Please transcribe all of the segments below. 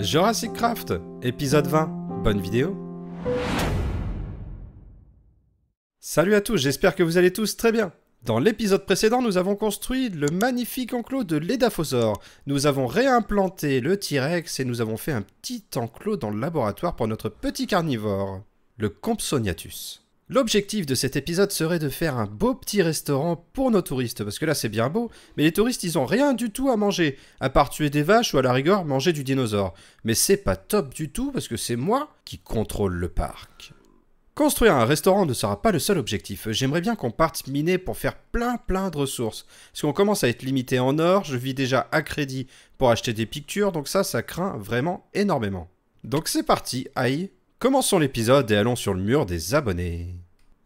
Jurassic Craft, épisode 20. Bonne vidéo. Salut à tous, j'espère que vous allez tous très bien. Dans l'épisode précédent, nous avons construit le magnifique enclos de l'Edaphosaure. Nous avons réimplanté le T-Rex et nous avons fait un petit enclos dans le laboratoire pour notre petit carnivore, le Compsognathus. L'objectif de cet épisode serait de faire un beau petit restaurant pour nos touristes, parce que là c'est bien beau, mais les touristes ils ont rien du tout à manger, à part tuer des vaches ou à la rigueur manger du dinosaure. Mais c'est pas top du tout parce que c'est moi qui contrôle le parc. Construire un restaurant ne sera pas le seul objectif, j'aimerais bien qu'on parte miner pour faire plein de ressources. Parce qu'on commence à être limité en or, je vis déjà à crédit pour acheter des piqûres, donc ça craint vraiment énormément. Donc c'est parti, aïe, commençons l'épisode et allons sur le mur des abonnés.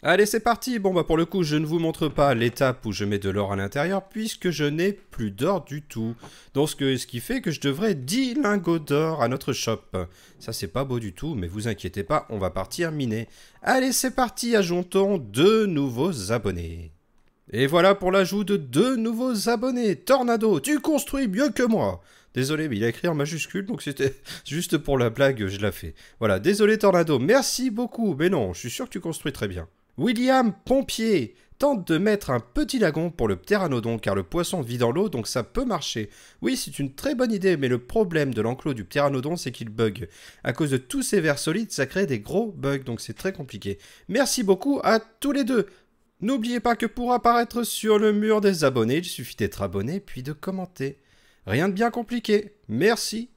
Allez c'est parti, bon bah pour le coup je ne vous montre pas l'étape où je mets de l'or à l'intérieur puisque je n'ai plus d'or du tout. Donc ce qui fait que je devrais 10 lingots d'or à notre shop. Ça c'est pas beau du tout mais vous inquiétez pas, on va partir miner. Allez c'est parti, ajoutons 2 nouveaux abonnés. Et voilà pour l'ajout de 2 nouveaux abonnés. Tornado, tu construis mieux que moi. Désolé, mais il a écrit en majuscule, donc c'était juste pour la blague, je l'ai fait. Voilà, désolé Tornado, merci beaucoup, mais non, je suis sûr que tu construis très bien. William Pompier tente de mettre un petit lagon pour le pteranodon car le poisson vit dans l'eau donc ça peut marcher. Oui c'est une très bonne idée mais le problème de l'enclos du pteranodon c'est qu'il bug. À cause de tous ces vers solides ça crée des gros bugs donc c'est très compliqué. Merci beaucoup à tous les deux. N'oubliez pas que pour apparaître sur le mur des abonnés il suffit d'être abonné puis de commenter. Rien de bien compliqué, merci.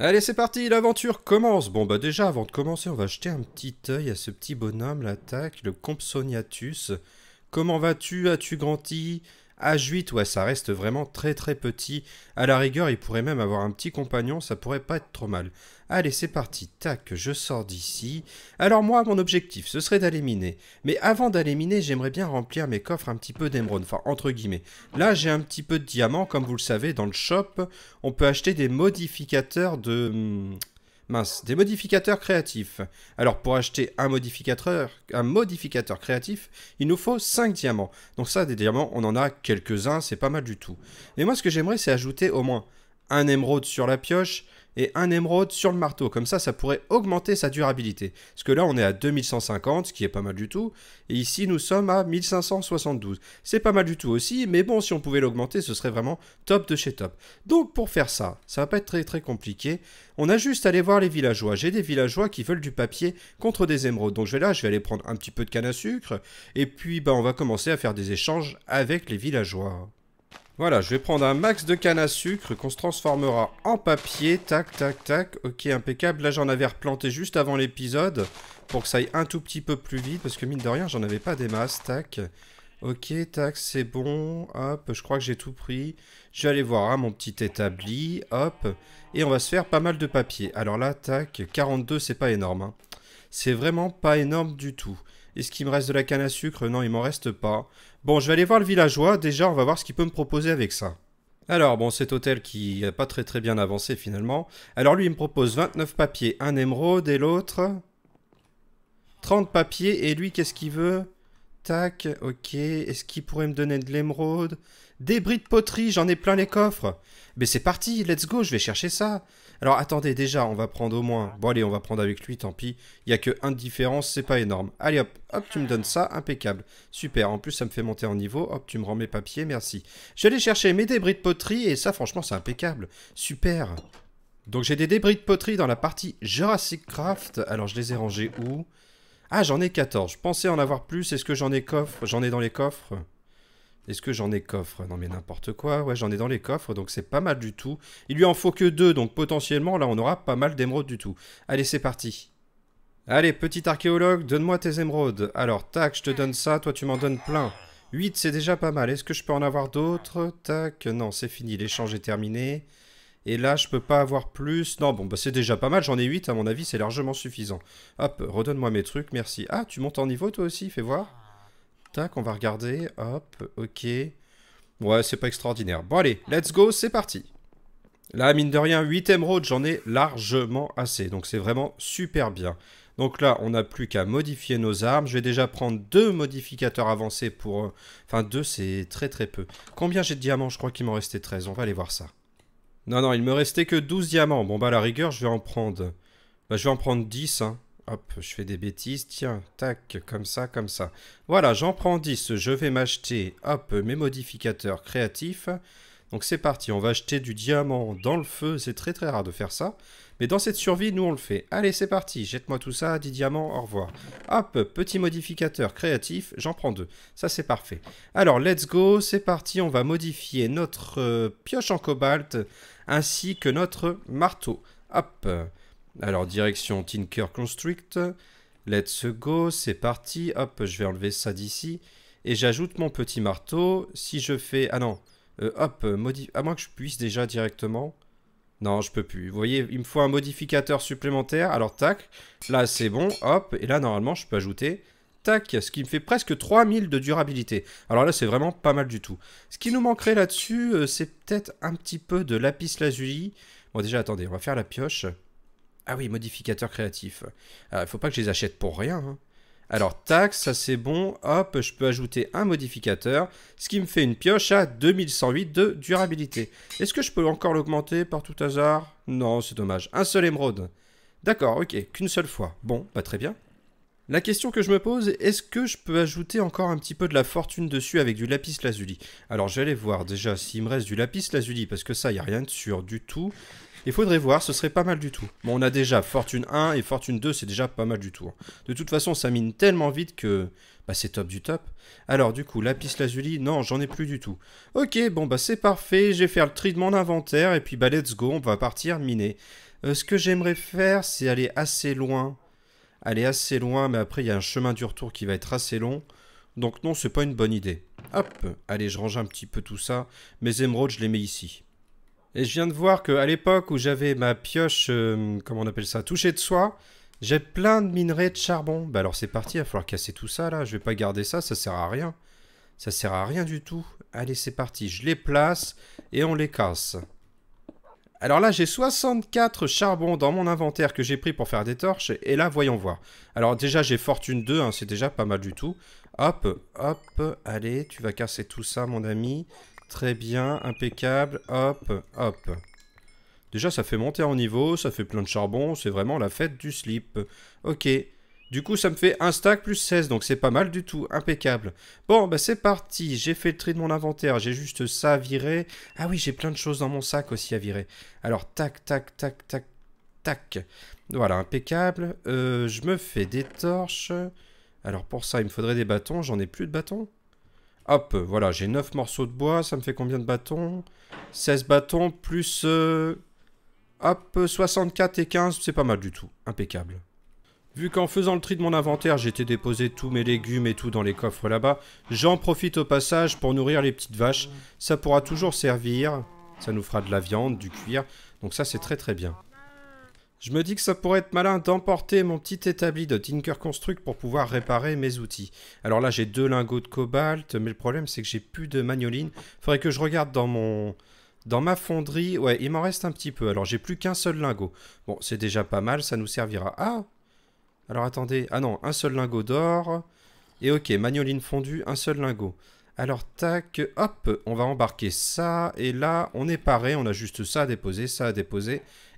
Allez c'est parti, l'aventure commence. Bon bah déjà avant de commencer on va jeter un petit œil à ce petit bonhomme, l'attaque, le Compsognathus. Comment vas-tu? As-tu grandi? Âge 8, ouais ça reste vraiment très petit. À la rigueur il pourrait même avoir un petit compagnon, ça pourrait pas être trop mal. Allez c'est parti, tac, je sors d'ici. Alors moi mon objectif ce serait d'aller miner. Mais avant d'aller miner j'aimerais bien remplir mes coffres un petit peu d'émeraude, enfin entre guillemets. Là j'ai un petit peu de diamants comme vous le savez dans le shop. On peut acheter des modificateurs de... mince, des modificateurs créatifs. Alors pour acheter un modificateur créatif, il nous faut 5 diamants. Donc ça, des diamants, on en a quelques-uns, c'est pas mal du tout. Mais moi, ce que j'aimerais, c'est ajouter au moins un émeraude sur la pioche et un émeraude sur le marteau. Comme ça, ça pourrait augmenter sa durabilité. Parce que là, on est à 2150, ce qui est pas mal du tout. Et ici, nous sommes à 1572. C'est pas mal du tout aussi, mais bon, si on pouvait l'augmenter, ce serait vraiment top de chez top. Donc, pour faire ça, ça va pas être très compliqué. On a juste à aller voir les villageois. J'ai des villageois qui veulent du papier contre des émeraudes. Donc, je vais aller prendre un petit peu de canne à sucre. Et puis, on va commencer à faire des échanges avec les villageois. Voilà, je vais prendre un max de canne à sucre qu'on se transformera en papier. Tac. Ok, impeccable. Là, j'en avais replanté juste avant l'épisode pour que ça aille un tout petit peu plus vite parce que mine de rien, j'en avais pas des masses. Tac. Ok, tac, c'est bon. Hop, je crois que j'ai tout pris. Je vais aller voir mon petit établi. Hop. Et on va se faire pas mal de papier. Alors là, tac, 42, c'est pas énorme. C'est vraiment pas énorme du tout. Est-ce qu'il me reste de la canne à sucre? Non, il m'en reste pas. Bon, je vais aller voir le villageois. Déjà, on va voir ce qu'il peut me proposer avec ça. Alors, bon, cet hôtel qui n'a pas très bien avancé finalement. Alors lui, il me propose 29 papiers, un émeraude et l'autre 30 papiers. Et lui, qu'est-ce qu'il veut? Tac, ok. Est-ce qu'il pourrait me donner de l'émeraude? Des bris de poterie, j'en ai plein les coffres. Mais c'est parti, let's go, je vais chercher ça. Alors attendez, déjà, on va prendre au moins... Bon allez, on va prendre avec lui, tant pis. Il n'y a que 1 de différence, c'est pas énorme. Allez hop, hop, tu me donnes ça, impeccable. Super, en plus ça me fait monter en niveau. Hop, tu me rends mes papiers, merci. Je vais aller chercher mes débris de poterie et ça franchement c'est impeccable. Super. Donc j'ai des débris de poterie dans la partie Jurassic Craft. Alors je les ai rangés où? Ah, j'en ai 14, je pensais en avoir plus. Est-ce que j'en ai coffre? J'en ai dans les coffres. Est-ce que j'en ai coffre? Non mais n'importe quoi, ouais j'en ai dans les coffres, donc c'est pas mal du tout. Il lui en faut que 2, donc potentiellement là on aura pas mal d'émeraudes du tout. Allez c'est parti. Allez petit archéologue, donne-moi tes émeraudes. Alors tac, je te donne ça, toi tu m'en donnes plein. 8 c'est déjà pas mal, est-ce que je peux en avoir d'autres? Tac, non c'est fini, l'échange est terminé. Et là je peux pas avoir plus, non bon bah c'est déjà pas mal, j'en ai 8 à mon avis c'est largement suffisant. Hop, redonne-moi mes trucs, merci. Ah tu montes en niveau toi aussi, fais voir. Tac, on va regarder, hop, ok. Ouais, c'est pas extraordinaire. Bon, allez, let's go, c'est parti. Là, mine de rien, 8 émeraudes, j'en ai largement assez. Donc, c'est vraiment super bien. Donc là, on n'a plus qu'à modifier nos armes. Je vais déjà prendre 2 modificateurs avancés pour... Enfin, 2, c'est très peu. Combien j'ai de diamants? Je crois qu'il m'en restait 13. On va aller voir ça. Non, non, il me restait que 12 diamants. Bon, bah, à la rigueur, je vais en prendre... Bah, je vais en prendre 10, hein. Hop, je fais des bêtises. Tiens, tac, comme ça, comme ça. Voilà, j'en prends 10. Je vais m'acheter, hop, mes modificateurs créatifs. Donc, c'est parti. On va acheter du diamant dans le feu. C'est très, très rare de faire ça. Mais dans cette survie, nous, on le fait. Allez, c'est parti. Jette-moi tout ça. 10 diamants, au revoir. Hop, petit modificateur créatif. J'en prends 2. Ça, c'est parfait. Alors, let's go. C'est parti. On va modifier notre pioche en cobalt ainsi que notre marteau. Hop. Alors, direction Tinker Construct. Let's go. C'est parti. Hop, je vais enlever ça d'ici. Et j'ajoute mon petit marteau. Si je fais... Ah non. Hop, à moins que je puisse déjà directement... Non, je peux plus. Vous voyez, il me faut un modificateur supplémentaire. Alors, tac. Là, c'est bon. Hop. Et là, normalement, je peux ajouter... Tac. Ce qui me fait presque 3000 de durabilité. Alors là, c'est vraiment pas mal du tout. Ce qui nous manquerait là-dessus, c'est peut-être un petit peu de lapis lazuli. Bon, déjà, attendez. On va faire la pioche. Ah oui, modificateur créatif. Il faut pas que je les achète pour rien. Hein. Alors, tac, ça c'est bon. Hop, je peux ajouter un modificateur. Ce qui me fait une pioche à 2108 de durabilité. Est-ce que je peux encore l'augmenter par tout hasard? Non, c'est dommage. Un seul émeraude. D'accord, ok, qu'une seule fois. Bon, bah très bien. La question que je me pose, est-ce que je peux ajouter encore un petit peu de la fortune dessus avec du lapis lazuli? Alors, je vais aller voir déjà s'il me reste du lapis lazuli, parce que ça, il n'y a rien de sûr du tout. Il faudrait voir, ce serait pas mal du tout. Bon, on a déjà Fortune 1 et Fortune 2, c'est déjà pas mal du tout. De toute façon, ça mine tellement vite que... Bah, c'est top du top. Alors, du coup, Lapis Lazuli, non, j'en ai plus du tout. Ok, bon, bah, c'est parfait. J'ai fait le tri de mon inventaire et puis, bah, let's go, on va partir miner. Ce que j'aimerais faire, c'est aller assez loin. Aller assez loin, mais après, il y a un chemin du retour qui va être assez long. Donc, non, c'est pas une bonne idée. Hop, allez, je range un petit peu tout ça. Mes émeraudes, je les mets ici. Et je viens de voir qu'à l'époque où j'avais ma pioche, comment on appelle ça, touchée de soie, j'ai plein de minerais de charbon. Bah alors c'est parti, il va falloir casser tout ça là, je vais pas garder ça, ça sert à rien. Ça sert à rien du tout. Allez c'est parti, je les place et on les casse. Alors là j'ai 64 charbons dans mon inventaire que j'ai pris pour faire des torches, et là voyons voir. Alors déjà j'ai fortune 2, hein, c'est déjà pas mal du tout. Hop, hop, allez, tu vas casser tout ça mon ami. Très bien, impeccable, hop, hop. Déjà, ça fait monter en niveau, ça fait plein de charbon, c'est vraiment la fête du slip. Ok, du coup, ça me fait un stack plus 16, donc c'est pas mal du tout, impeccable. Bon, bah c'est parti, j'ai fait le tri de mon inventaire, j'ai juste ça à virer. Ah oui, j'ai plein de choses dans mon sac aussi à virer. Alors, tac, tac, tac, tac, tac. Voilà, impeccable. Je me fais des torches. Alors, pour ça, il me faudrait des bâtons, j'en ai plus de bâtons. Hop, voilà, j'ai 9 morceaux de bois, ça me fait combien de bâtons? 16 bâtons plus... hop, 64 et 15, c'est pas mal du tout, impeccable. Vu qu'en faisant le tri de mon inventaire, j'étais déposé tous mes légumes et tout dans les coffres là-bas, j'en profite au passage pour nourrir les petites vaches. Ça pourra toujours servir, ça nous fera de la viande, du cuir, donc ça c'est très très bien. Je me dis que ça pourrait être malin d'emporter mon petit établi de Tinker Construct pour pouvoir réparer mes outils. Alors là, j'ai 2 lingots de cobalt, mais le problème, c'est que j'ai plus de magnoline. Faudrait que je regarde dans ma fonderie. Ouais, il m'en reste un petit peu. Alors, j'ai plus qu'un seul lingot. Bon, c'est déjà pas mal, ça nous servira. Ah! Alors, attendez. Ah non, un seul lingot d'or. Et ok, magnoline fondue, un seul lingot. Alors, tac, hop, on va embarquer ça, et là, on est paré, on a juste ça à déposer,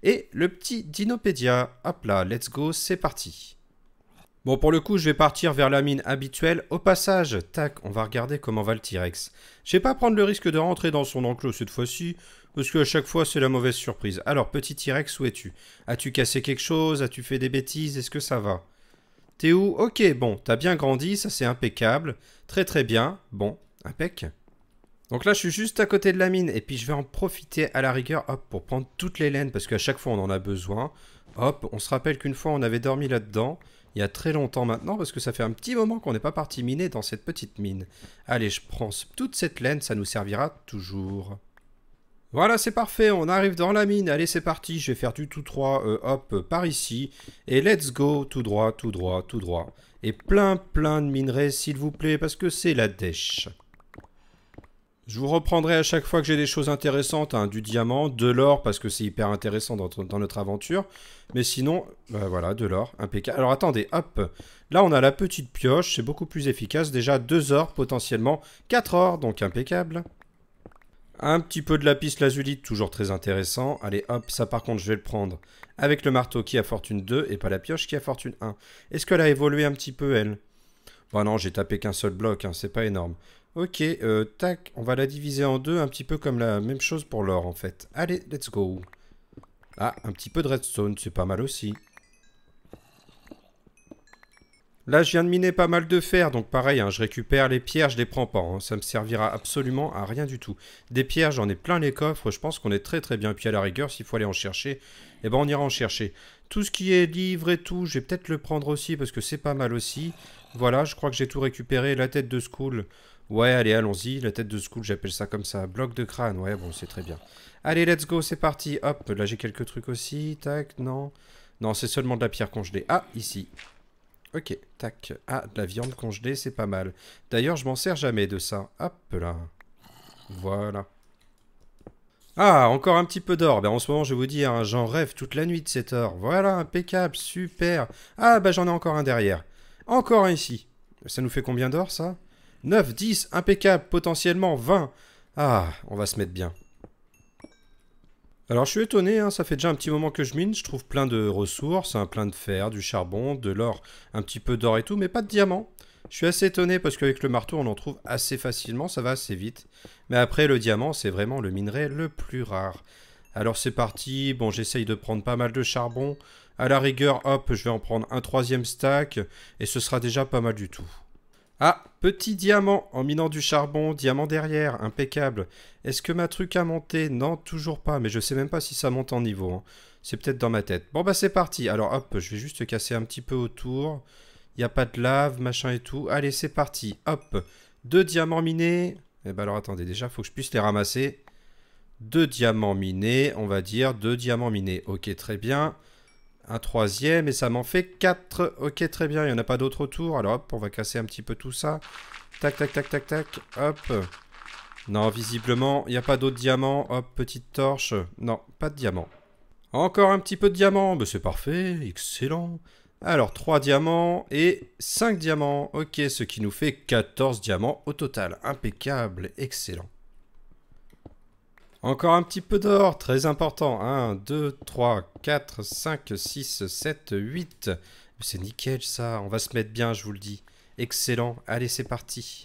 et le petit Dinopédia, hop là, let's go, c'est parti. Bon, pour le coup, je vais partir vers la mine habituelle, au passage, tac, on va regarder comment va le T-Rex. Je vais pas prendre le risque de rentrer dans son enclos cette fois-ci, parce qu'à chaque fois, c'est la mauvaise surprise. Alors, petit T-Rex, où es-tu? As-tu cassé quelque chose? As-tu fait des bêtises? Est-ce que ça va? T'es où? Ok, bon, t'as bien grandi, ça c'est impeccable, très très bien, bon. Impec. Donc là, je suis juste à côté de la mine. Et puis, je vais en profiter à la rigueur, hop, pour prendre toutes les laines. Parce qu'à chaque fois, on en a besoin. Hop, on se rappelle qu'une fois, on avait dormi là-dedans. Il y a très longtemps maintenant. Parce que ça fait un petit moment qu'on n'est pas parti miner dans cette petite mine. Allez, je prends toute cette laine. Ça nous servira toujours. Voilà, c'est parfait. On arrive dans la mine. Allez, c'est parti. Je vais faire du tout droit. Hop, par ici. Et let's go. Tout droit, tout droit, tout droit. Et plein, plein de minerais, s'il vous plaît. Parce que c'est la dèche. Je vous reprendrai à chaque fois que j'ai des choses intéressantes, hein, du diamant, de l'or, parce que c'est hyper intéressant dans notre aventure. Mais sinon, bah voilà, de l'or, impeccable. Alors attendez, hop, là on a la petite pioche, c'est beaucoup plus efficace. Déjà 2 ors potentiellement, 4 ors, donc impeccable. Un petit peu de lapis lazuli, toujours très intéressant. Allez, hop, ça par contre, je vais le prendre avec le marteau qui a fortune 2 et pas la pioche qui a fortune 1. Est-ce qu'elle a évolué un petit peu, elle? Bon, non, j'ai tapé qu'un seul bloc, hein, c'est pas énorme. Ok, tac, on va la diviser en deux, un petit peu comme la même chose pour l'or, en fait. Allez, let's go. Ah, un petit peu de redstone, c'est pas mal aussi. Là, je viens de miner pas mal de fer, donc pareil, hein, je récupère les pierres, je les prends pas, hein, ça me servira absolument à rien du tout. Des pierres, j'en ai plein les coffres, je pense qu'on est très très bien. Et puis à la rigueur, s'il faut aller en chercher, eh ben on ira en chercher. Tout ce qui est livre et tout, je vais peut-être le prendre aussi, parce que c'est pas mal aussi. Voilà, je crois que j'ai tout récupéré, la tête de Skull. Ouais, allez, allons-y, la tête de Skull, j'appelle ça comme ça, bloc de crâne, ouais, bon, c'est très bien. Allez, let's go, c'est parti, hop, là j'ai quelques trucs aussi, tac, non. Non, c'est seulement de la pierre congelée. Ah, ici. Ok, tac. Ah, de la viande congelée, c'est pas mal. D'ailleurs, je m'en sers jamais de ça. Hop là. Voilà. Ah, encore un petit peu d'or. Ben, en ce moment, je vais vous dire, hein, j'en rêve toute la nuit de cet or. Voilà, impeccable, super. Ah, bah j'en ai encore un derrière. Encore un ici. Ça nous fait combien d'or, ça? 9, 10, impeccable, potentiellement 20. Ah, on va se mettre bien. Alors je suis étonné, hein, ça fait déjà un petit moment que je mine, je trouve plein de ressources, hein, plein de fer, du charbon, de l'or, un petit peu d'or et tout, mais pas de diamant. Je suis assez étonné parce qu'avec le marteau on en trouve assez facilement, ça va assez vite. Mais après le diamant c'est vraiment le minerai le plus rare. Alors c'est parti, bon j'essaye de prendre pas mal de charbon, à la rigueur hop je vais en prendre un troisième stack et ce sera déjà pas mal du tout. Ah, petit diamant en minant du charbon, diamant derrière, impeccable. Est-ce que ma truc a monté? Non, toujours pas, mais je sais même pas si ça monte en niveau. Hein. C'est peut-être dans ma tête. Bon bah c'est parti, alors hop, je vais juste casser un petit peu autour. Il n'y a pas de lave, machin et tout. Allez, c'est parti, hop. 2 diamants minés. Eh bah alors attendez, déjà, faut que je puisse les ramasser. 2 diamants minés, on va dire, 2 diamants minés. Ok, très bien. Un troisième, et ça m'en fait 4. Ok, très bien, il n'y en a pas d'autres autour. Alors hop, on va casser un petit peu tout ça. Tac, tac, tac, tac, tac, hop. Non, visiblement, il n'y a pas d'autres diamants. Hop, petite torche. Non, pas de diamant. Encore un petit peu de diamant. Mais c'est parfait, excellent. Alors, 3 diamants et 5 diamants. Ok, ce qui nous fait 14 diamants au total. Impeccable, excellent. Encore un petit peu d'or, très important. 1, 2, 3, 4, 5, 6, 7, 8. C'est nickel ça, on va se mettre bien, je vous le dis. Excellent, allez c'est parti.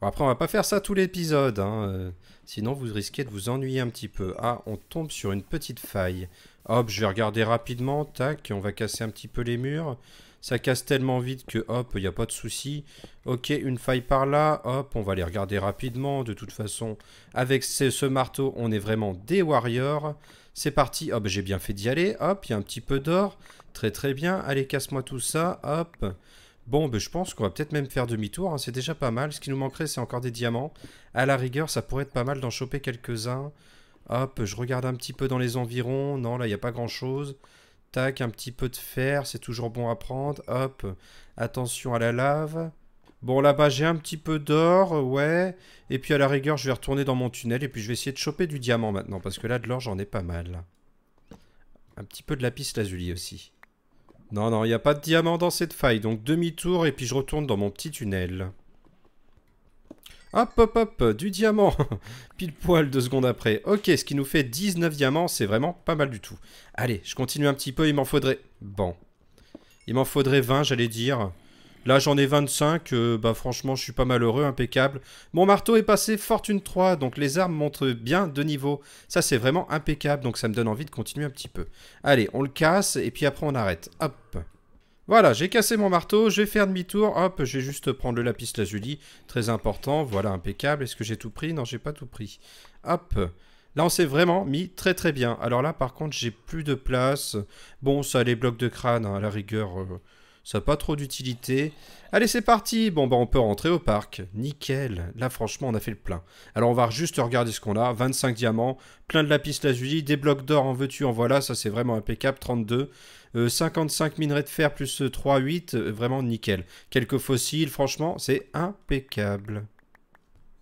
Bon, après on va pas faire ça tout l'épisode, hein. Sinon vous risquez de vous ennuyer un petit peu. Ah, on tombe sur une petite faille. Hop, je vais regarder rapidement, tac, on va casser un petit peu les murs. Ça casse tellement vite que hop, il n'y a pas de souci. Ok, une faille par là. Hop, on va les regarder rapidement. De toute façon, avec ce marteau, on est vraiment des warriors. C'est parti. Hop, j'ai bien fait d'y aller. Hop, il y a un petit peu d'or. Très très bien. Allez, casse-moi tout ça. Hop. Bon, ben, je pense qu'on va peut-être même faire demi-tour, hein. C'est déjà pas mal. Ce qui nous manquerait, c'est encore des diamants. À la rigueur, ça pourrait être pas mal d'en choper quelques-uns. Hop, je regarde un petit peu dans les environs. Non, là, il n'y a pas grand-chose. Tac, un petit peu de fer, c'est toujours bon à prendre. Hop, attention à la lave. Bon, là-bas, j'ai un petit peu d'or, ouais. Et puis, à la rigueur, je vais retourner dans mon tunnel. Et puis, je vais essayer de choper du diamant maintenant. Parce que là, de l'or, j'en ai pas mal. Un petit peu de lapis lazuli aussi. Non, non, il n'y a pas de diamant dans cette faille. Donc, demi-tour, et puis je retourne dans mon petit tunnel. Hop, hop, hop, du diamant. Pile poil 2 secondes après. Ok, ce qui nous fait 19 diamants, c'est vraiment pas mal du tout. Allez, je continue un petit peu, il m'en faudrait... Bon. Il m'en faudrait 20, j'allais dire. Là, j'en ai 25. Bah, franchement, je suis pas malheureux, impeccable. Mon marteau est passé fortune 3, donc les armes montent bien de niveau. Ça, c'est vraiment impeccable, donc ça me donne envie de continuer un petit peu. Allez, on le casse, et puis après, on arrête. Hop. Voilà, j'ai cassé mon marteau, je vais faire demi-tour, hop, je vais juste prendre le lapis lazuli, très important, voilà, impeccable. Est-ce que j'ai tout pris? Non, j'ai pas tout pris. Hop, là on s'est vraiment mis très très bien. Alors là par contre j'ai plus de place, bon ça les blocs de crâne, hein, à la rigueur, ça n'a pas trop d'utilité. Allez c'est parti, bon bah on peut rentrer au parc, nickel, là franchement on a fait le plein. Alors on va juste regarder ce qu'on a, 25 diamants, plein de lapis lazuli, des blocs d'or en veux-tu, en voilà, ça c'est vraiment impeccable, 32. 55 minerais de fer plus 3, 8, vraiment nickel. Quelques fossiles, franchement, c'est impeccable.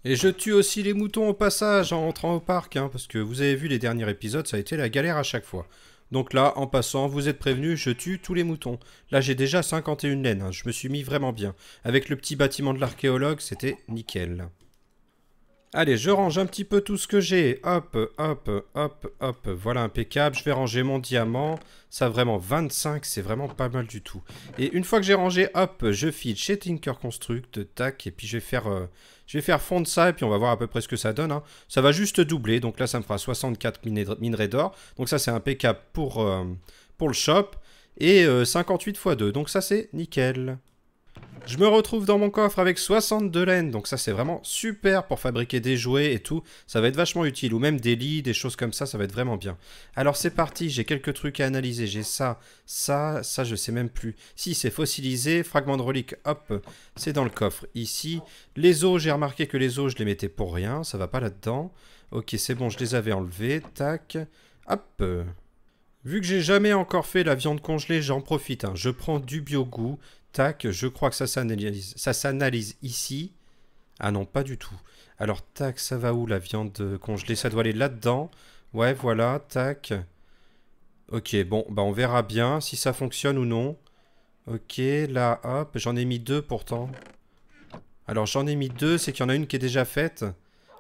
Et je tue aussi les moutons au passage en rentrant au parc, hein, parce que vous avez vu les derniers épisodes, ça a été la galère à chaque fois. Donc là, en passant, vous êtes prévenus, je tue tous les moutons. Là, j'ai déjà 51 laines, hein, je me suis mis vraiment bien. Avec le petit bâtiment de l'archéologue, c'était nickel. Allez, je range un petit peu tout ce que j'ai. Hop, hop, hop, hop. Voilà, impeccable. Je vais ranger mon diamant. Ça, vraiment, 25, c'est vraiment pas mal du tout. Et une fois que j'ai rangé, hop, je file chez Tinker Construct. Tac, et puis je vais faire fondre ça, et puis on va voir à peu près ce que ça donne. Hein. Ça va juste doubler. Donc là, ça me fera 64 minerais d'or. Donc ça, c'est impeccable pour le shop. Et 58 x 2. Donc ça, c'est nickel. Je me retrouve dans mon coffre avec 60 de laine, donc ça c'est vraiment super pour fabriquer des jouets et tout, ça va être vachement utile, ou même des lits, des choses comme ça va être vraiment bien. Alors c'est parti, j'ai quelques trucs à analyser, j'ai ça, ça, ça je sais même plus. Si c'est fossilisé, fragment de relique, hop, c'est dans le coffre, ici. Les os, j'ai remarqué que les os je les mettais pour rien, ça va pas là-dedans. Ok c'est bon, je les avais enlevés, tac, hop. Vu que j'ai jamais encore fait la viande congelée, j'en profite, hein. Je prends du biogoût. Tac, je crois que ça s'analyse ici. Ah non, pas du tout. Alors, tac, ça va où la viande congelée? Ça doit aller là-dedans. Ouais, voilà, tac. Ok, bon, bah on verra bien si ça fonctionne ou non. Ok, là, hop, j'en ai mis deux pourtant. Alors, j'en ai mis deux, c'est qu'il y en a une qui est déjà faite.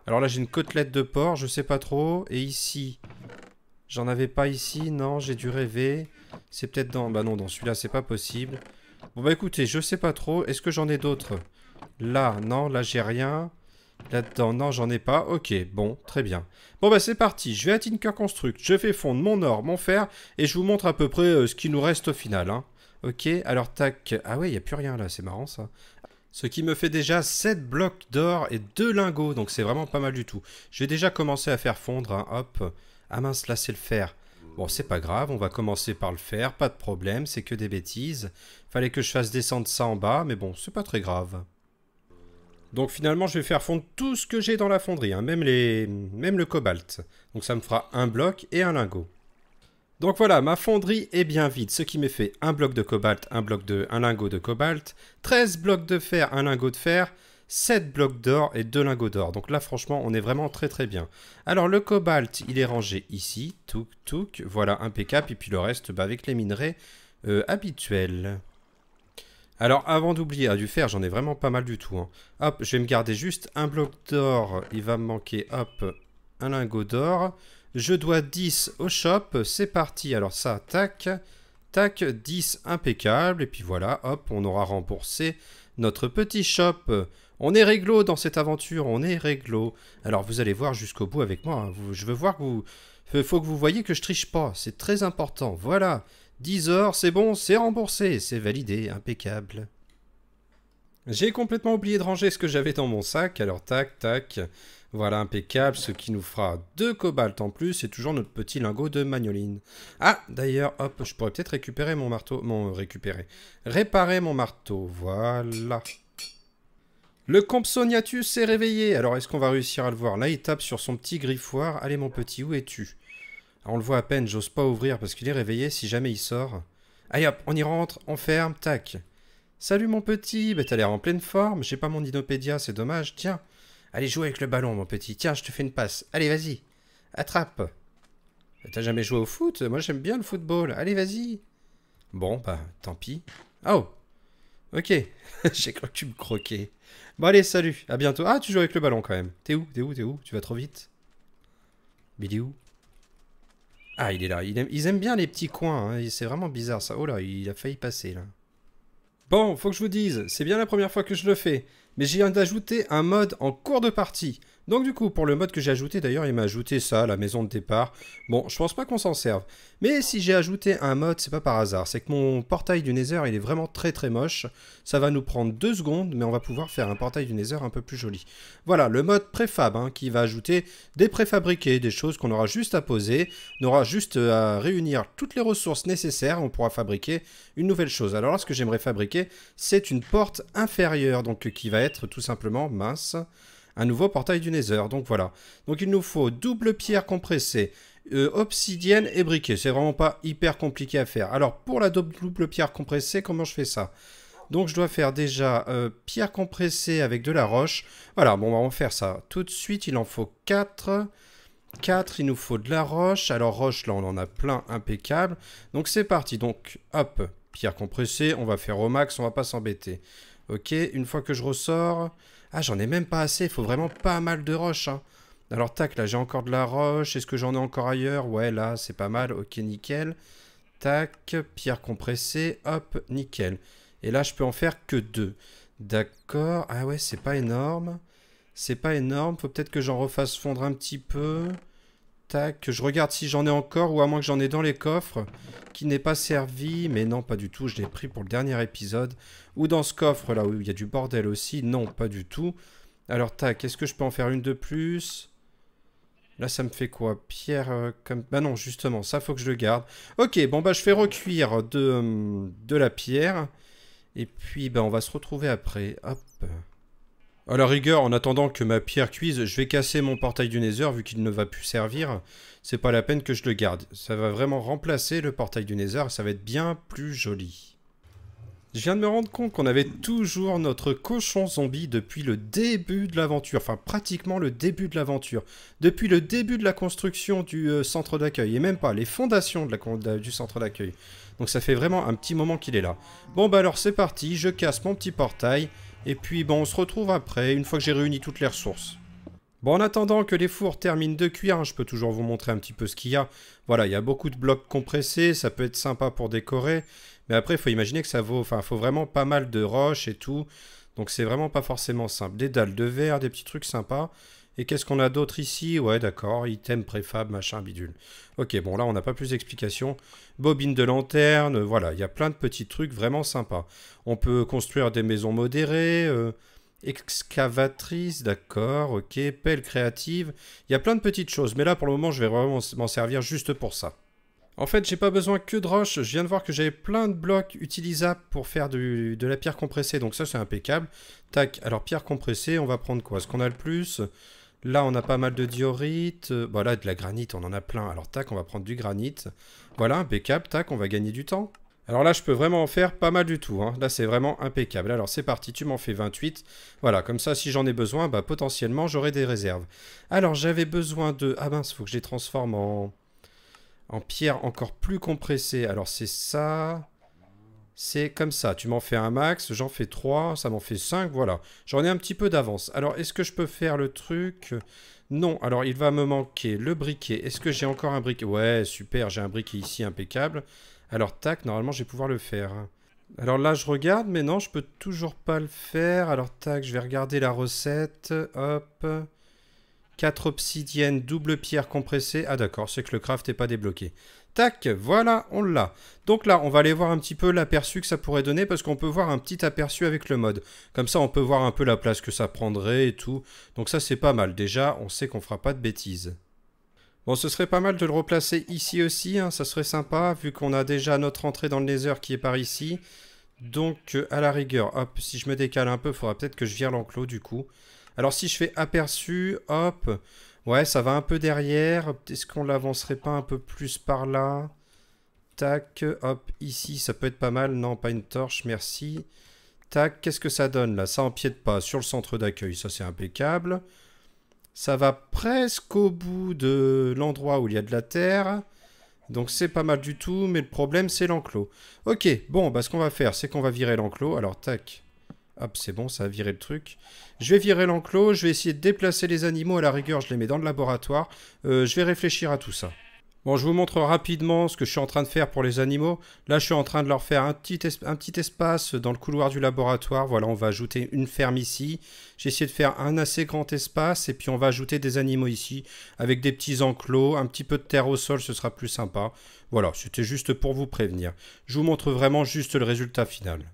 Alors là, j'ai une côtelette de porc, je sais pas trop. Et ici, j'en avais pas ici, non, j'ai dû rêver. C'est peut-être dans... Bah non, dans celui-là, c'est pas possible. Bon bah écoutez, je sais pas trop, est-ce que j'en ai d'autres? Là, non, là j'ai rien. Là-dedans, non, j'en ai pas. Ok, bon, très bien. Bon bah c'est parti, je vais à Tinker Construct, je fais fondre mon or, mon fer, et je vous montre à peu près ce qui nous reste au final. Hein. Ok, alors tac... Ah ouais, il n'y a plus rien là, c'est marrant ça. Ce qui me fait déjà 7 blocs d'or et 2 lingots, donc c'est vraiment pas mal du tout. Je vais déjà commencer à faire fondre, hein, hop. Ah mince, là c'est le fer. Bon, c'est pas grave, on va commencer par le faire, pas de problème, c'est que des bêtises. Fallait que je fasse descendre ça en bas, mais bon, c'est pas très grave. Donc finalement, je vais faire fondre tout ce que j'ai dans la fonderie, hein, même le cobalt. Donc ça me fera un bloc et un lingot. Donc voilà, ma fonderie est bien vide, ce qui m'est fait un bloc de cobalt, un lingot de cobalt, 13 blocs de fer, un lingot de fer... 7 blocs d'or et 2 lingots d'or. Donc là, franchement, on est vraiment très très bien. Alors, le cobalt, il est rangé ici. Touk, touk. Voilà, impeccable. Et puis le reste, bah, avec les minerais habituels. Alors, avant d'oublier, du fer, j'en ai vraiment pas mal du tout. Hein. Hop, je vais me garder juste un bloc d'or. Il va me manquer, hop, un lingot d'or. Je dois 10 au shop. C'est parti. Alors ça, tac, tac, 10, impeccable. Et puis voilà, hop, on aura remboursé notre petit shop. On est réglo dans cette aventure, on est réglo. Alors vous allez voir jusqu'au bout avec moi. Hein. Je veux voir que vous... Faut que vous voyez que je triche pas, c'est très important. Voilà, 10 heures, c'est bon, c'est remboursé, c'est validé, impeccable. J'ai complètement oublié de ranger ce que j'avais dans mon sac, alors tac, tac. Voilà, impeccable, ce qui nous fera 2 cobalt en plus, et toujours notre petit lingot de magnoline. Ah, d'ailleurs, hop, je pourrais peut-être récupérer mon marteau... Réparer mon marteau, voilà. Le Compsognathus s'est réveillé. Alors, est-ce qu'on va réussir à le voir? Là, il tape sur son petit griffoir. Allez, mon petit, où es-tu? On le voit à peine, j'ose pas ouvrir parce qu'il est réveillé si jamais il sort. Allez, hop, on y rentre, on ferme, tac. Salut, mon petit, bah, t'as l'air en pleine forme. J'ai pas mon Dinopédia, c'est dommage, tiens. Allez, joue avec le ballon, mon petit. Tiens, je te fais une passe. Allez, vas-y. Attrape. T'as jamais joué au foot? Moi, j'aime bien le football. Allez, vas-y. Bon, bah, tant pis. Oh. Ok. J'ai cru que tu me croquais. Bon, allez, salut. À bientôt. Ah, tu joues avec le ballon, quand même. T'es où? T'es où? T'es où? Tu vas trop vite. Il est où? Ah, il est là. Ils aiment bien les petits coins. Hein. C'est vraiment bizarre, ça. Oh là, il a failli passer, là. Bon, faut que je vous dise, c'est bien la première fois que je le fais, mais j'ai viens d'ajouter un mode en cours de partie. Donc du coup, pour le mode que j'ai ajouté, d'ailleurs, il m'a ajouté ça, la maison de départ. Bon, je pense pas qu'on s'en serve. Mais si j'ai ajouté un mode, c'est pas par hasard. C'est que mon portail du Nether, il est vraiment très très moche. Ça va nous prendre 2 secondes, mais on va pouvoir faire un portail du Nether un peu plus joli. Voilà, le mode préfab, hein, qui va ajouter des préfabriqués, des choses qu'on aura juste à poser. On aura juste à réunir toutes les ressources nécessaires. On pourra fabriquer une nouvelle chose. Alors là, ce que j'aimerais fabriquer, c'est une porte inférieure, donc qui va être tout simplement, mince, un nouveau portail du Nether. Donc voilà, donc il nous faut double pierre compressée, obsidienne et briquet. C'est vraiment pas hyper compliqué à faire. Alors pour la double pierre compressée, comment je fais ça? Donc je dois faire déjà pierre compressée avec de la roche. Voilà, bon, on va faire ça tout de suite. Il en faut 4, il nous faut de la roche. Alors roche, là on en a plein, impeccable. Donc c'est parti, donc hop, pierre compressée, on va faire au max, on va pas s'embêter. Ok, une fois que je ressors... Ah, j'en ai même pas assez. Il faut vraiment pas mal de roches. Hein. Alors, tac, là, j'ai encore de la roche. Est-ce que j'en ai encore ailleurs? Ouais, là, c'est pas mal. Ok, nickel. Tac, pierre compressée. Hop, nickel. Et là, je peux en faire que 2. D'accord. Ah ouais, c'est pas énorme. C'est pas énorme. Faut peut-être que j'en refasse fondre un petit peu. Tac, je regarde si j'en ai encore ou à moins que j'en ai dans les coffres qui n'est pas servi. Mais non, pas du tout. Je l'ai pris pour le dernier épisode. Ou dans ce coffre là où il y a du bordel aussi. Non, pas du tout. Alors tac, est-ce que je peux en faire une de plus? Là, ça me fait quoi? Pierre comme... Bah non, justement, ça faut que je le garde. Ok, bon bah je fais recuire de la pierre. Et puis bah on va se retrouver après. Hop. À la rigueur, en attendant que ma pierre cuise, je vais casser mon portail du Nether vu qu'il ne va plus servir. C'est pas la peine que je le garde. Ça va vraiment remplacer le portail du Nether. Ça va être bien plus joli. Je viens de me rendre compte qu'on avait toujours notre cochon zombie depuis le début de l'aventure. Enfin, pratiquement le début de l'aventure. Depuis le début de la construction du centre d'accueil. Et même pas, les fondations du centre d'accueil. Donc ça fait vraiment un petit moment qu'il est là. Bon bah alors c'est parti, je casse mon petit portail. Et puis bon, on se retrouve après, une fois que j'ai réuni toutes les ressources. Bon, en attendant que les fours terminent de cuire, hein, je peux toujours vous montrer un petit peu ce qu'il y a. Voilà, il y a beaucoup de blocs compressés, ça peut être sympa pour décorer. Mais après, il faut imaginer que ça vaut... Enfin, il faut vraiment pas mal de roches et tout. Donc c'est vraiment pas forcément simple. Des dalles de verre, des petits trucs sympas. Et qu'est-ce qu'on a d'autre ici? Ouais, d'accord, item préfab, machin, bidule. Ok, bon, là, on n'a pas plus d'explications. Bobine de lanterne, voilà, il y a plein de petits trucs vraiment sympas. On peut construire des maisons modérées, excavatrice, d'accord, ok, pelle créative. Il y a plein de petites choses, mais là, pour le moment, je vais vraiment m'en servir juste pour ça. En fait, j'ai pas besoin que de roches. Je viens de voir que j'avais plein de blocs utilisables pour faire de la pierre compressée, donc ça, c'est impeccable. Tac, alors pierre compressée, on va prendre quoi? Ce qu'on a le plus... Là, on a pas mal de diorite. Voilà, de la granite, on en a plein. Alors, tac, on va prendre du granit. Voilà, impeccable. Tac, on va gagner du temps. Alors là, je peux vraiment en faire pas mal du tout. Hein. Là, c'est vraiment impeccable. Alors, c'est parti. Tu m'en fais 28. Voilà, comme ça, si j'en ai besoin, bah, potentiellement, j'aurai des réserves. Alors, j'avais besoin de... Ah mince, faut que je les transforme en pierre encore plus compressée. Alors, c'est ça... C'est comme ça, tu m'en fais un max, j'en fais 3, ça m'en fait 5, voilà. J'en ai un petit peu d'avance. Alors, est-ce que je peux faire le truc? Non, alors il va me manquer le briquet. Est-ce que j'ai encore un briquet? Ouais, super, j'ai un briquet ici, impeccable. Alors, tac, normalement, je vais pouvoir le faire. Alors là, je regarde, mais non, je peux toujours pas le faire. Alors, tac, je vais regarder la recette, hop... 4 obsidiennes, double pierre compressée. Ah d'accord, c'est que le craft n'est pas débloqué. Tac, voilà, on l'a. Donc là, on va aller voir un petit peu l'aperçu que ça pourrait donner, parce qu'on peut voir un petit aperçu avec le mode. Comme ça, on peut voir un peu la place que ça prendrait et tout. Donc ça, c'est pas mal. Déjà, on sait qu'on fera pas de bêtises. Bon, ce serait pas mal de le replacer ici aussi, hein. Ça serait sympa, vu qu'on a déjà notre entrée dans le Nether qui est par ici. Donc, à la rigueur, hop, si je me décale un peu, il faudra peut-être que je vire l'enclos du coup. Alors si je fais aperçu, hop, ouais, ça va un peu derrière. Est-ce qu'on l'avancerait pas un peu plus par là? Tac, hop, ici, ça peut être pas mal. Non, pas une torche, merci. Tac, qu'est-ce que ça donne là? Ça empiète pas sur le centre d'accueil, ça c'est impeccable. Ça va presque au bout de l'endroit où il y a de la terre. Donc c'est pas mal du tout, mais le problème c'est l'enclos. Ok, bon, bah ce qu'on va faire, c'est qu'on va virer l'enclos. Alors tac... Hop, c'est bon, ça a viré le truc. Je vais virer l'enclos, je vais essayer de déplacer les animaux. À la rigueur, je les mets dans le laboratoire. Je vais réfléchir à tout ça. Bon, je vous montre rapidement ce que je suis en train de faire pour les animaux. Là, je suis en train de leur faire un petit espace dans le couloir du laboratoire. Voilà, on va ajouter une ferme ici. J'ai essayé de faire un assez grand espace. Et puis, on va ajouter des animaux ici. Avec des petits enclos, un petit peu de terre au sol, ce sera plus sympa. Voilà, c'était juste pour vous prévenir. Je vous montre vraiment juste le résultat final.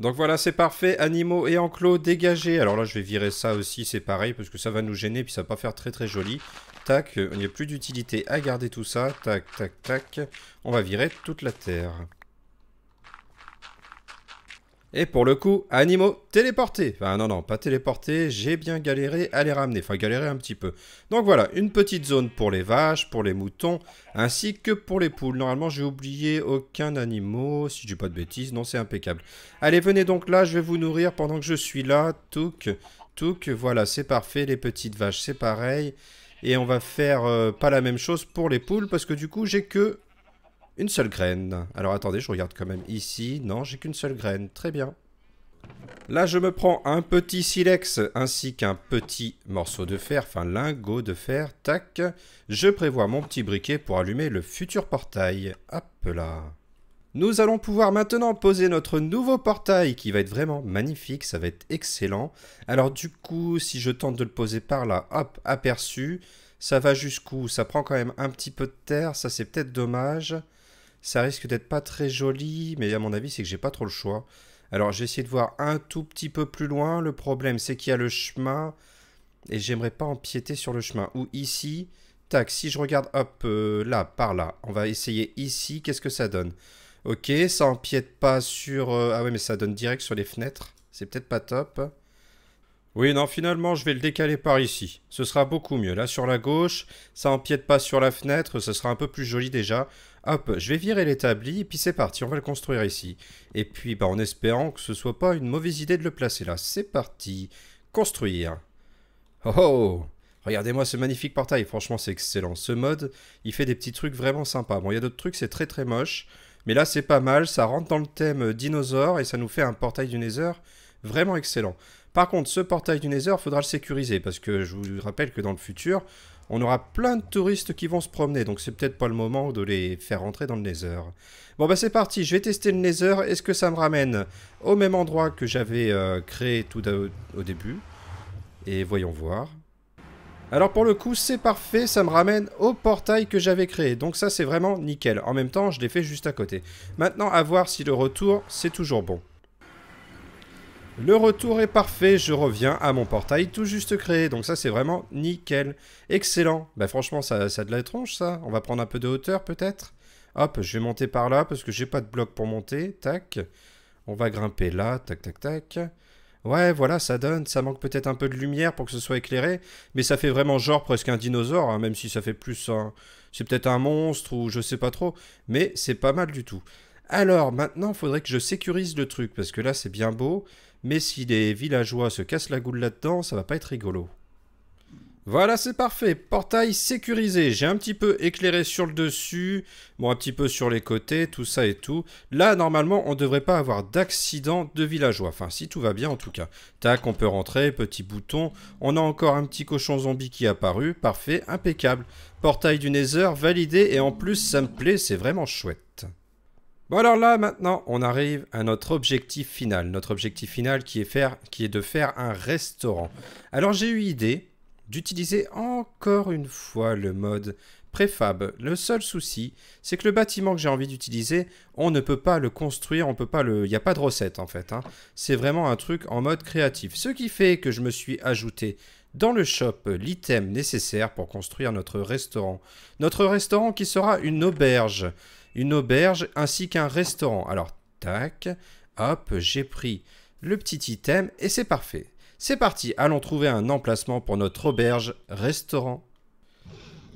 Donc voilà, c'est parfait, animaux et enclos dégagés. Alors là, je vais virer ça aussi, c'est pareil, parce que ça va nous gêner, puis ça va pas faire très très joli. Tac, il n'y a plus d'utilité à garder tout ça. Tac, tac, tac. On va virer toute la terre. Et pour le coup, animaux téléportés. Enfin non, pas téléportés, j'ai bien galéré à les ramener. Enfin, galéré un petit peu. Donc voilà, une petite zone pour les vaches, pour les moutons, ainsi que pour les poules. Normalement, j'ai oublié aucun animal, si je dis pas de bêtises. Non, c'est impeccable. Allez, venez donc là, je vais vous nourrir pendant que je suis là. Touc, touc, voilà, c'est parfait. Les petites vaches, c'est pareil. Et on va faire pas la même chose pour les poules, parce que du coup, j'ai que... une seule graine. Alors attendez, je regarde quand même ici. Non, j'ai qu'une seule graine. Très bien. Là, je me prends un petit silex ainsi qu'un petit morceau de fer, enfin lingot de fer, tac. Je prévois mon petit briquet pour allumer le futur portail. Hop là. Nous allons pouvoir maintenant poser notre nouveau portail qui va être vraiment magnifique, ça va être excellent. Alors du coup, si je tente de le poser par là, hop, aperçu. Ça va jusqu'où? Ça prend quand même un petit peu de terre, ça c'est peut-être dommage. Ça risque d'être pas très joli, mais à mon avis, c'est que j'ai pas trop le choix. Alors j'ai essayé de voir un tout petit peu plus loin. Le problème, c'est qu'il y a le chemin et j'aimerais pas empiéter sur le chemin. Ou ici, tac, si je regarde, hop, là, par là. On va essayer ici, qu'est-ce que ça donne? Ok, ça empiète pas sur... Ah ouais, mais ça donne direct sur les fenêtres. C'est peut-être pas top. Oui, non, finalement, je vais le décaler par ici. Ce sera beaucoup mieux. Là, sur la gauche, ça empiète pas sur la fenêtre. Ce sera un peu plus joli déjà. Hop, je vais virer l'établi et puis c'est parti. On va le construire ici. Et puis, bah, en espérant que ce soit pas une mauvaise idée de le placer là. C'est parti. Construire. Oh, oh! Regardez-moi ce magnifique portail, franchement c'est excellent. Ce mode, il fait des petits trucs vraiment sympas. Bon, il y a d'autres trucs, c'est très très moche. Mais là c'est pas mal, ça rentre dans le thème dinosaure et ça nous fait un portail du Nether vraiment excellent. Par contre, ce portail du Nether, il faudra le sécuriser. Parce que je vous rappelle que dans le futur, on aura plein de touristes qui vont se promener. Donc c'est peut-être pas le moment de les faire rentrer dans le Nether. Bon bah c'est parti, je vais tester le Nether. Est-ce que ça me ramène au même endroit que j'avais créé tout au début? Et voyons voir. Alors pour le coup, c'est parfait, ça me ramène au portail que j'avais créé. Donc ça, c'est vraiment nickel. En même temps, je l'ai fait juste à côté. Maintenant, à voir si le retour, c'est toujours bon. Le retour est parfait, je reviens à mon portail tout juste créé. Donc ça, c'est vraiment nickel. Excellent. Bah franchement, ça a de la tronche, ça. On va prendre un peu de hauteur, peut-être. Hop, je vais monter par là, parce que j'ai pas de bloc pour monter. Tac. On va grimper là, tac, tac, tac. Ouais, voilà, ça donne, ça manque peut-être un peu de lumière pour que ce soit éclairé, mais ça fait vraiment genre presque un dinosaure, hein, même si ça fait plus un... C'est peut-être un monstre ou je sais pas trop, mais c'est pas mal du tout. Alors, maintenant, il faudrait que je sécurise le truc, parce que là, c'est bien beau, mais si les villageois se cassent la goule là-dedans, ça va pas être rigolo. Voilà, c'est parfait. Portail sécurisé. J'ai un petit peu éclairé sur le dessus, bon, un petit peu sur les côtés, tout ça et tout. Là, normalement, on ne devrait pas avoir d'accident de villageois. Enfin, si tout va bien, en tout cas. Tac, on peut rentrer, petit bouton. On a encore un petit cochon zombie qui est apparu. Parfait, impeccable. Portail du Nether, validé. Et en plus, ça me plaît, c'est vraiment chouette. Bon, alors là, maintenant, on arrive à notre objectif final. Notre objectif final qui est de faire un restaurant. Alors, j'ai eu idée d'utiliser encore une fois le mode préfab. Le seul souci, c'est que le bâtiment que j'ai envie d'utiliser, on ne peut pas le construire, on peut pas le... Il n'y a pas de recette en fait, hein. C'est vraiment un truc en mode créatif. Ce qui fait que je me suis ajouté dans le shop l'item nécessaire pour construire notre restaurant. Notre restaurant qui sera une auberge. Une auberge ainsi qu'un restaurant. Alors, tac, hop, j'ai pris le petit item et c'est parfait. C'est parti, allons trouver un emplacement pour notre auberge-restaurant.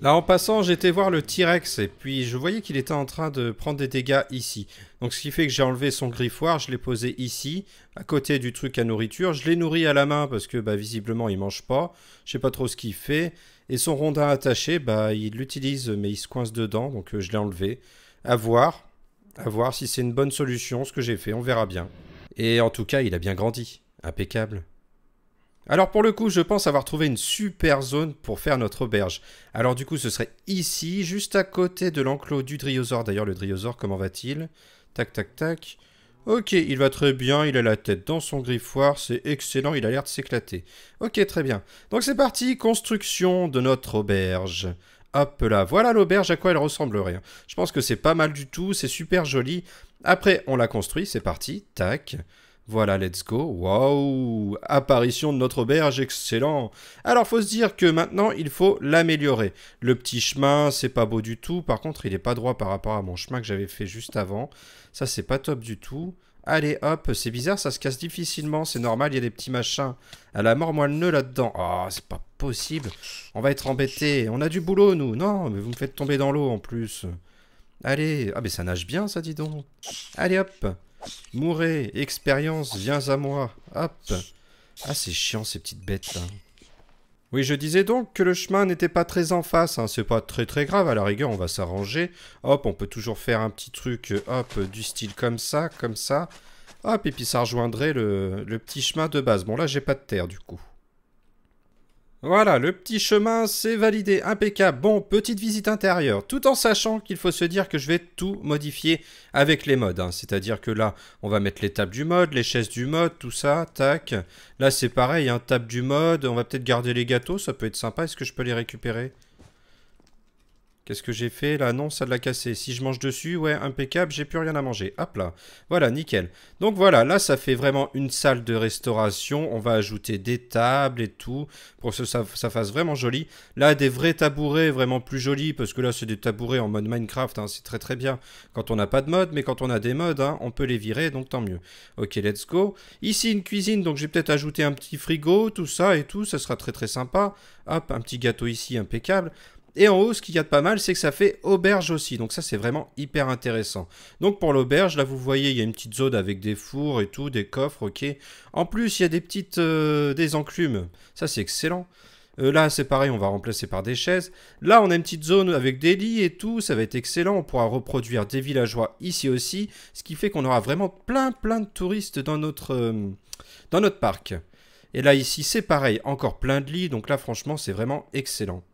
Là, en passant, j'étais voir le T-Rex et puis je voyais qu'il était en train de prendre des dégâts ici. Donc, ce qui fait que j'ai enlevé son griffoir, je l'ai posé ici, à côté du truc à nourriture. Je l'ai nourri à la main parce que, bah, visiblement, il mange pas. Je sais pas trop ce qu'il fait. Et son rondin attaché, bah, il l'utilise, mais il se coince dedans, donc je l'ai enlevé. À voir si c'est une bonne solution, ce que j'ai fait, on verra bien. Et en tout cas, il a bien grandi. Impeccable. Alors pour le coup, je pense avoir trouvé une super zone pour faire notre auberge. Alors du coup, ce serait ici, juste à côté de l'enclos du dryosaure. D'ailleurs, le dryosaure, comment va-t-il? Tac, tac, tac. Ok, il va très bien, il a la tête dans son griffoir, c'est excellent, il a l'air de s'éclater. Ok, très bien. Donc c'est parti, construction de notre auberge. Hop là, voilà l'auberge à quoi elle ressemblerait. Je pense que c'est pas mal du tout, c'est super joli. Après, on la construit, c'est parti, tac. Voilà, let's go. Waouh! Apparition de notre auberge, excellent. Alors, faut se dire que maintenant, il faut l'améliorer. Le petit chemin, c'est pas beau du tout. Par contre, il est pas droit par rapport à mon chemin que j'avais fait juste avant. Ça, c'est pas top du tout. Allez, hop, c'est bizarre, ça se casse difficilement. C'est normal, il y a des petits machins à la mort, moi le nœud là-dedans. Ah, c'est pas possible. On va être embêtés. On a du boulot, nous. Non, mais vous me faites tomber dans l'eau, en plus. Allez. Ah, mais ça nage bien, ça, dis donc. Allez, hop. Mourez, expérience, viens à moi. Hop. Ah, c'est chiant ces petites bêtes là. Oui, je disais donc que le chemin n'était pas très en face, hein. C'est pas très très grave, à la rigueur on va s'arranger. Hop, on peut toujours faire un petit truc, hop, du style comme ça, comme ça. Hop, et puis ça rejoindrait le petit chemin de base. Bon, là, j'ai pas de terre, du coup. Voilà, le petit chemin, c'est validé, impeccable. Bon, petite visite intérieure, tout en sachant qu'il faut se dire que je vais tout modifier avec les mods. Hein. C'est-à-dire que là, on va mettre les tables du mod, les chaises du mod, tout ça, tac. Là, c'est pareil, hein, table du mod, on va peut-être garder les gâteaux, ça peut être sympa. Est-ce que je peux les récupérer? Qu'est-ce que j'ai fait là? Non, ça l'a cassé. Si je mange dessus, ouais, impeccable, j'ai plus rien à manger. Hop là, voilà, nickel. Donc voilà, là, ça fait vraiment une salle de restauration. On va ajouter des tables et tout pour que ça fasse vraiment joli. Là, des vrais tabourets vraiment plus jolis parce que là, c'est des tabourets en mode Minecraft. Hein, c'est très très bien quand on n'a pas de mode, mais quand on a des modes, hein, on peut les virer, donc tant mieux. Ok, let's go. Ici, une cuisine, donc j'ai peut-être ajouté un petit frigo, tout ça et tout. Ça sera très très sympa. Hop, un petit gâteau ici, impeccable. Et en haut, ce qu'il y a de pas mal, c'est que ça fait auberge aussi. Donc ça, c'est vraiment hyper intéressant. Donc pour l'auberge, là, vous voyez, il y a une petite zone avec des fours et tout, des coffres, ok. En plus, il y a des petites des enclumes. Ça, c'est excellent. Là, c'est pareil, on va remplacer par des chaises. Là, on a une petite zone avec des lits et tout. Ça va être excellent. On pourra reproduire des villageois ici aussi. Ce qui fait qu'on aura vraiment plein de touristes dans notre parc. Et là, ici, c'est pareil. Encore plein de lits. Donc là, franchement, c'est vraiment excellent.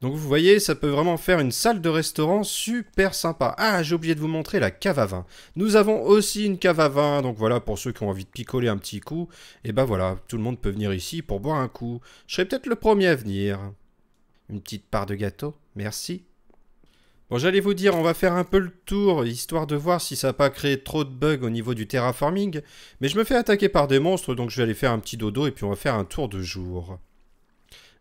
Donc vous voyez, ça peut vraiment faire une salle de restaurant super sympa. Ah, j'ai oublié de vous montrer la cave à vin. Nous avons aussi une cave à vin, donc voilà, pour ceux qui ont envie de picoler un petit coup, et ben voilà, tout le monde peut venir ici pour boire un coup. Je serai peut-être le premier à venir. Une petite part de gâteau, merci. Bon, j'allais vous dire, on va faire un peu le tour, histoire de voir si ça n'a pas créé trop de bugs au niveau du terraforming. Mais je me fais attaquer par des monstres, donc je vais aller faire un petit dodo et puis on va faire un tour de jour.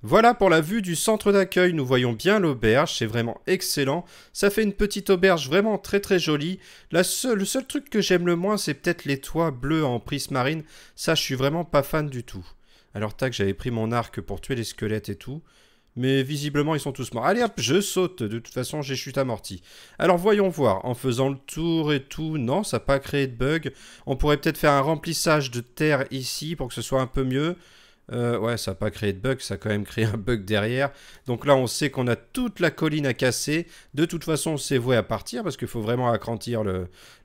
Voilà pour la vue du centre d'accueil, nous voyons bien l'auberge, c'est vraiment excellent. Ça fait une petite auberge vraiment très très jolie. Le seul truc que j'aime le moins, c'est peut-être les toits bleus en prisme marine. Ça, je suis vraiment pas fan du tout. Alors tac, j'avais pris mon arc pour tuer les squelettes et tout. Mais visiblement, ils sont tous morts. Allez hop, je saute, de toute façon, j'ai chute amortie. Alors voyons voir, en faisant le tour et tout, non, ça n'a pas créé de bug. On pourrait peut-être faire un remplissage de terre ici pour que ce soit un peu mieux. Ouais, ça n'a pas créé de bug, ça a quand même créé un bug derrière. Donc là, on sait qu'on a toute la colline à casser. De toute façon, on s'est voué à partir parce qu'il faut vraiment agrandir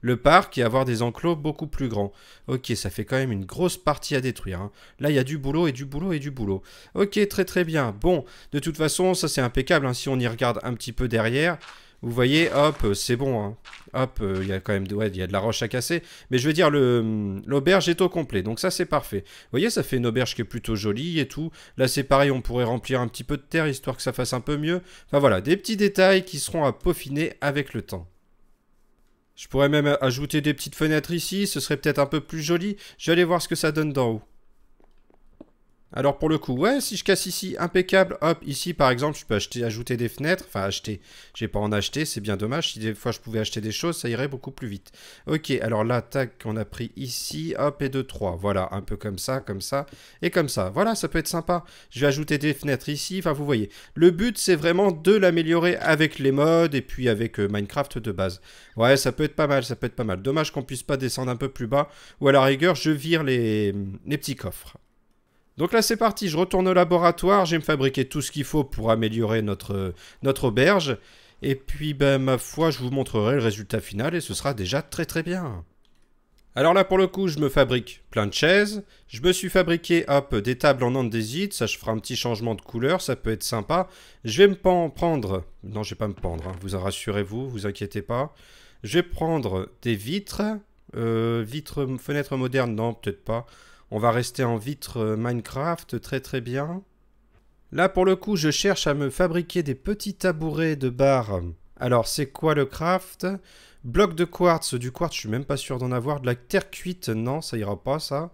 le parc et avoir des enclos beaucoup plus grands. Ok, ça fait quand même une grosse partie à détruire. Hein. Là, il y a du boulot et du boulot et du boulot. Ok, très très bien. Bon, de toute façon, ça c'est impeccable. Hein. Si on y regarde un petit peu derrière... Vous voyez, hop, c'est bon. Hein. Hop, il y a quand même y a de la roche à casser. Mais je veux dire, l'auberge est au complet. Donc ça, c'est parfait. Vous voyez, ça fait une auberge qui est plutôt jolie et tout. Là, c'est pareil, on pourrait remplir un petit peu de terre, histoire que ça fasse un peu mieux. Enfin voilà, des petits détails qui seront à peaufiner avec le temps. Je pourrais même ajouter des petites fenêtres ici. Ce serait peut-être un peu plus joli. Je vais aller voir ce que ça donne d'en haut. Alors pour le coup, ouais, si je casse ici, impeccable, hop, ici par exemple, je peux ajouter des fenêtres, enfin acheter, j'ai pas en acheter, c'est bien dommage, si des fois je pouvais acheter des choses, ça irait beaucoup plus vite. Ok, alors là, tac, on a pris ici, hop, et 2, 3, voilà, un peu comme ça, et comme ça, voilà, ça peut être sympa. Je vais ajouter des fenêtres ici, enfin vous voyez, le but c'est vraiment de l'améliorer avec les mods, et puis avec Minecraft de base. Ouais, ça peut être pas mal, ça peut être pas mal, dommage qu'on puisse pas descendre un peu plus bas, ou à la rigueur, je vire les petits coffres. Donc là, c'est parti, je retourne au laboratoire, j'ai me fabriqué tout ce qu'il faut pour améliorer notre auberge. Et puis, ben, ma foi, je vous montrerai le résultat final et ce sera déjà très très bien. Alors là, pour le coup, je me fabrique plein de chaises. Je me suis fabriqué, hop, des tables en andésite. Ça, je ferai un petit changement de couleur, ça peut être sympa. Je vais me prendre... Non, je vais pas me pendre, hein. Vous en rassurez-vous, vous inquiétez pas. Je vais prendre des vitres. Vitres, fenêtres modernes, non, peut-être pas. On va rester en vitre Minecraft, très très bien. Là, pour le coup, je cherche à me fabriquer des petits tabourets de bar. Alors, c'est quoi le craft? Bloc de quartz, du quartz, je suis même pas sûr d'en avoir. De la terre cuite, non, ça ira pas, ça.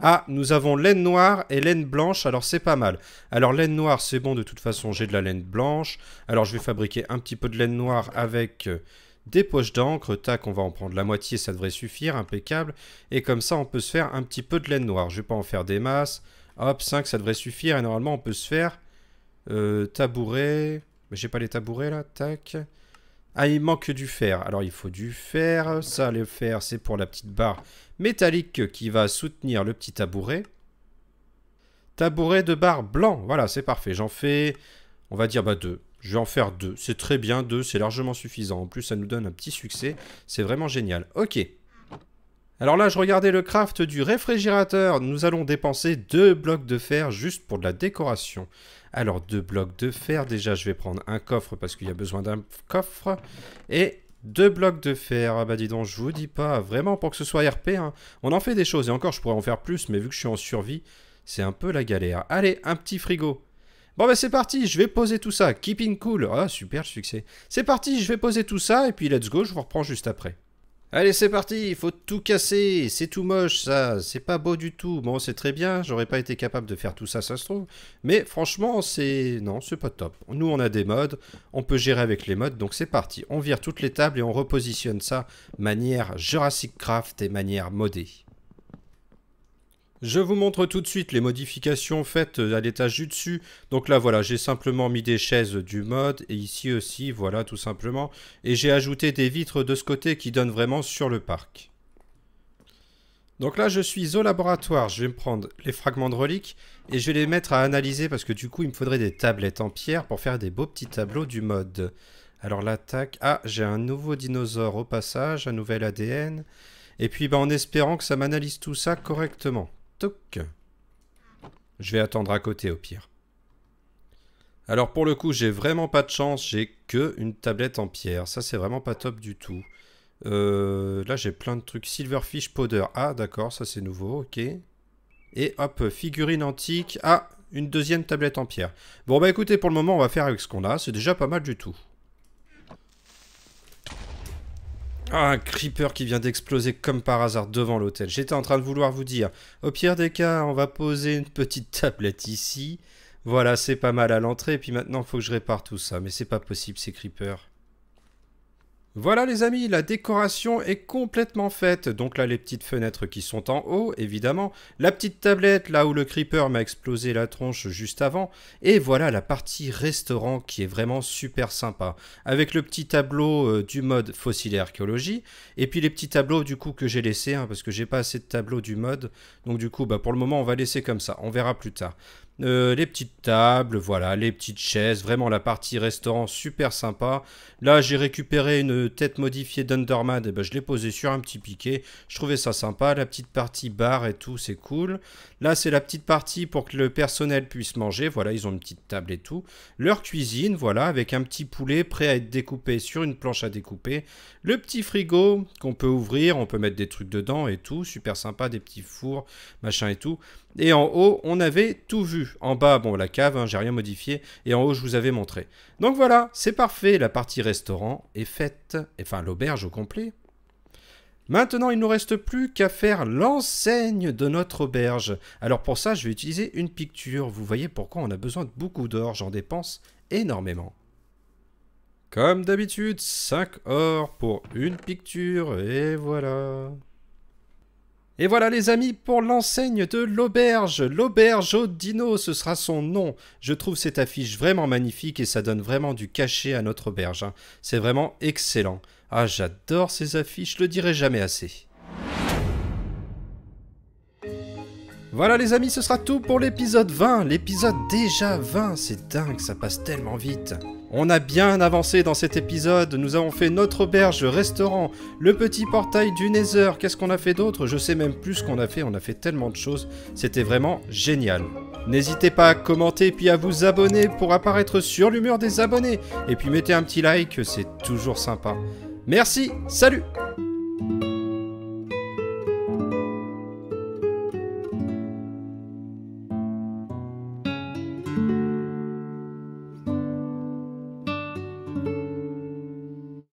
Ah, nous avons laine noire et laine blanche, alors c'est pas mal. Alors, laine noire, c'est bon, de toute façon, j'ai de la laine blanche. Alors, je vais fabriquer un petit peu de laine noire avec... des poches d'encre, tac, on va en prendre la moitié, ça devrait suffire, impeccable. Et comme ça, on peut se faire un petit peu de laine noire. Je ne vais pas en faire des masses. Hop, 5, ça devrait suffire. Et normalement, on peut se faire tabouret. Mais j'ai pas les tabourets, là, tac. Ah, il manque du fer. Alors, il faut du fer. Ça, le fer, c'est pour la petite barre métallique qui va soutenir le petit tabouret. Tabouret de barre blanc. Voilà, c'est parfait. J'en fais, on va dire, bah, 2. Je vais en faire 2, c'est très bien, 2, c'est largement suffisant. En plus, ça nous donne un petit succès, c'est vraiment génial. Ok. Alors là, je regardais le craft du réfrigérateur. Nous allons dépenser 2 blocs de fer juste pour de la décoration. Alors, 2 blocs de fer. Déjà, je vais prendre un coffre parce qu'il y a besoin d'un coffre. Et 2 blocs de fer. Ah bah dis donc, je vous dis pas. Vraiment, pour que ce soit RP, hein. On en fait des choses. Et encore, je pourrais en faire plus. Mais vu que je suis en survie, c'est un peu la galère. Allez, un petit frigo. Bon bah c'est parti, je vais poser tout ça. Keeping cool. Ah, super le succès. C'est parti, je vais poser tout ça. Et puis, let's go, je vous reprends juste après. Allez, c'est parti, il faut tout casser, c'est tout moche ça, c'est pas beau du tout. Bon, c'est très bien, j'aurais pas été capable de faire tout ça, ça se trouve. Mais franchement, c'est... non, c'est pas top. Nous, on a des modes, on peut gérer avec les modes, donc c'est parti. On vire toutes les tables et on repositionne ça manière Jurassic Craft et manière modée. Je vous montre tout de suite les modifications faites à l'étage du dessus. Donc là, voilà, j'ai simplement mis des chaises du mode. Et ici aussi, voilà, tout simplement. Et j'ai ajouté des vitres de ce côté qui donnent vraiment sur le parc. Donc là, je suis au laboratoire. Je vais me prendre les fragments de reliques. Et je vais les mettre à analyser parce que du coup, il me faudrait des tablettes en pierre pour faire des beaux petits tableaux du mode. Alors l'attaque... Ah, j'ai un nouveau dinosaure au passage, un nouvel ADN. Et puis, ben, en espérant que ça m'analyse tout ça correctement. Toc. Je vais attendre à côté au pire. Alors pour le coup, j'ai vraiment pas de chance, j'ai que une tablette en pierre. Ça c'est vraiment pas top du tout. Là j'ai plein de trucs. Silverfish powder. Ah d'accord, ça c'est nouveau, ok. Et hop, figurine antique. Ah, une deuxième tablette en pierre. Bon bah écoutez, pour le moment on va faire avec ce qu'on a, c'est déjà pas mal du tout. Ah, un creeper qui vient d'exploser comme par hasard devant l'hôtel. J'étais en train de vouloir vous dire, au pire des cas, on va poser une petite tablette ici. Voilà, c'est pas mal à l'entrée. Et puis maintenant, il faut que je répare tout ça. Mais c'est pas possible, ces creepers. Voilà les amis, la décoration est complètement faite. Donc là, les petites fenêtres qui sont en haut, évidemment. La petite tablette, là où le creeper m'a explosé la tronche juste avant. Et voilà la partie restaurant qui est vraiment super sympa. Avec le petit tableau du mode fossile et archéologie. Et puis les petits tableaux du coup que j'ai laissés, hein, parce que j'ai pas assez de tableaux du mode. Donc du coup, bah, pour le moment, on va laisser comme ça. On verra plus tard. Les petites tables, voilà, les petites chaises, vraiment la partie restaurant super sympa. Là, j'ai récupéré une tête modifiée d'Underman, et ben, je l'ai posée sur un petit piquet. Je trouvais ça sympa, la petite partie bar et tout, c'est cool. Là, c'est la petite partie pour que le personnel puisse manger. Voilà, ils ont une petite table et tout. Leur cuisine, voilà, avec un petit poulet prêt à être découpé sur une planche à découper. Le petit frigo qu'on peut ouvrir, on peut mettre des trucs dedans et tout, super sympa, des petits fours, machin et tout. Et en haut, on avait tout vu. En bas, bon, la cave, hein, j'ai rien modifié. Et en haut, je vous avais montré. Donc voilà, c'est parfait. La partie restaurant est faite. Enfin, l'auberge au complet. Maintenant, il ne nous reste plus qu'à faire l'enseigne de notre auberge. Alors pour ça, je vais utiliser une picture. Vous voyez pourquoi on a besoin de beaucoup d'or. J'en dépense énormément. Comme d'habitude, 5 or pour une picture. Et voilà. Et voilà les amis pour l'enseigne de l'auberge. L'auberge aux dinos, ce sera son nom. Je trouve cette affiche vraiment magnifique et ça donne vraiment du cachet à notre auberge. C'est vraiment excellent. Ah, j'adore ces affiches, je le dirai jamais assez. Voilà les amis, ce sera tout pour l'épisode 20. L'épisode déjà 20, c'est dingue, ça passe tellement vite. On a bien avancé dans cet épisode, nous avons fait notre auberge, restaurant, le petit portail du Nether, qu'est-ce qu'on a fait d'autre? Je sais même plus ce qu'on a fait tellement de choses, c'était vraiment génial. N'hésitez pas à commenter puis à vous abonner pour apparaître sur l'humeur des abonnés, et puis mettez un petit like, c'est toujours sympa. Merci, salut!